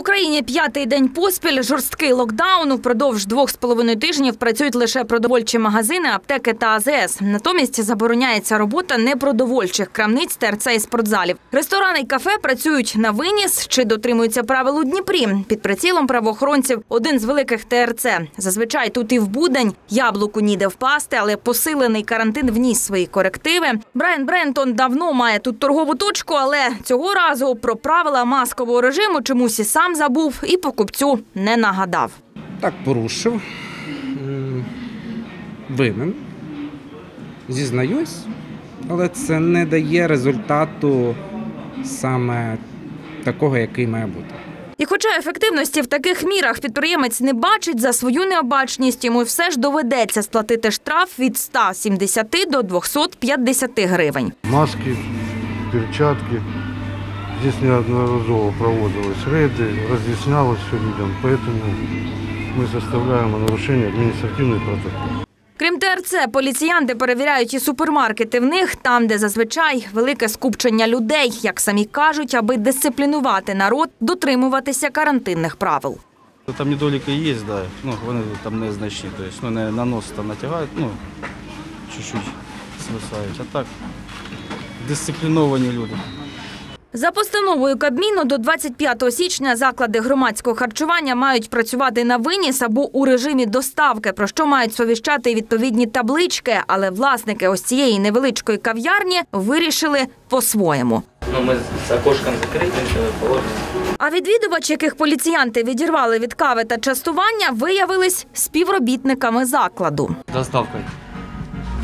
В Україні п'ятий день поспіль жорсткий локдаун. Впродовж 2,5 тижнів працюють лише продовольчі магазини, аптеки та АЗС. Натомість забороняється робота непродовольчих крамниць, ТРЦ і спортзалів. Ресторани й кафе працюють на виніс чи дотримуються правил у Дніпрі. Під прицілом правоохоронців один з великих ТРЦ. Зазвичай тут і в будень. Яблуку ніде впасти, але посилений карантин вніс свої корективи. Брайан Брентон давно має тут торгову точку, але цього разу про правила маскового режиму чомусь і сам забув, і покупцю не нагадав. Так, порушив. Винен. Зізнаюсь, але це не дає результату саме такого, який має бути. І хоча ефективності в таких мірах підприємець не бачить, за свою необачність йому все ж доведеться сплатити штраф від 170 до 250 гривень. Маски, перчатки. Здесь неодноразово проводились рейды, разъяснялось все людям, поэтому мы составляем о нарушении административный протокол. Крім ТРЦ, поліціянти перевіряють і супермаркети в них, там, де зазвичай велике скупчення людей, як самі кажуть, аби дисциплінувати народ, дотримуватися карантинних правил. Там недоліки є, да. Ну, вони там незначні, тобто, ну, на нос там натягають, ну, чуть-чуть свисають, а так дисципліновані люди. За постановою Кабміну до 25 січня заклади громадського харчування мають працювати на виніс або у режимі доставки, про що мають сповіщати відповідні таблички. Але власники ось цієї невеличкої кав'ярні вирішили по-своєму. Ми з окошком закритим, щоб положити. А відвідувачі, яких поліціянти відірвали від кави та частування, виявились співробітниками закладу. Доставка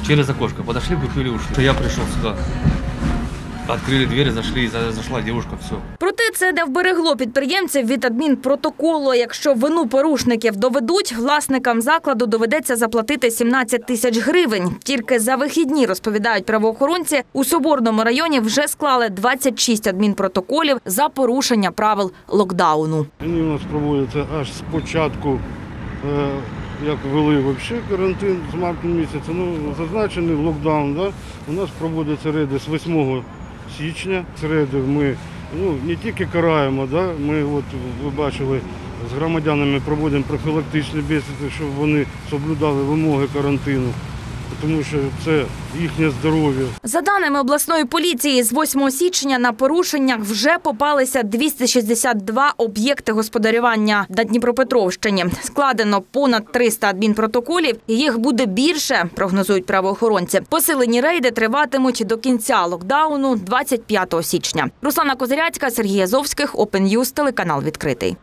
через окошко. Подошли, купили ушки. Я прийшов сюди. Відкрили двері, зайшли і зайшла дівчинка, все. Проте це не вберегло підприємців від адмінпротоколу. Якщо вину порушників доведуть, власникам закладу доведеться заплатити 17 тисяч гривень. Тільки за вихідні, розповідають правоохоронці, у Соборному районі вже склали 26 адмінпротоколів за порушення правил локдауну. Вони у нас проводяться аж з початку, як ввели взагалі карантин з марта місяця, ну, зазначений локдаун, да? У нас проводяться рейди з 8 січня. Середу ми, ну, не тільки караємо, да? Ми, от, ви бачили, з громадянами проводимо профілактичні бесіди, щоб вони соблюдали вимоги карантину, тому що це їхнє здоров'я. За даними обласної поліції, з 8 січня на порушеннях вже попалися 262 об'єкти господарювання на Дніпропетровщині. Складено понад 300 адмінпротоколів, і їх буде більше, прогнозують правоохоронці. Посилені рейди триватимуть до кінця локдауну 25 січня. Руслана Козиряцька, Сергій Азовських, Open News, телеканал «Відкритий».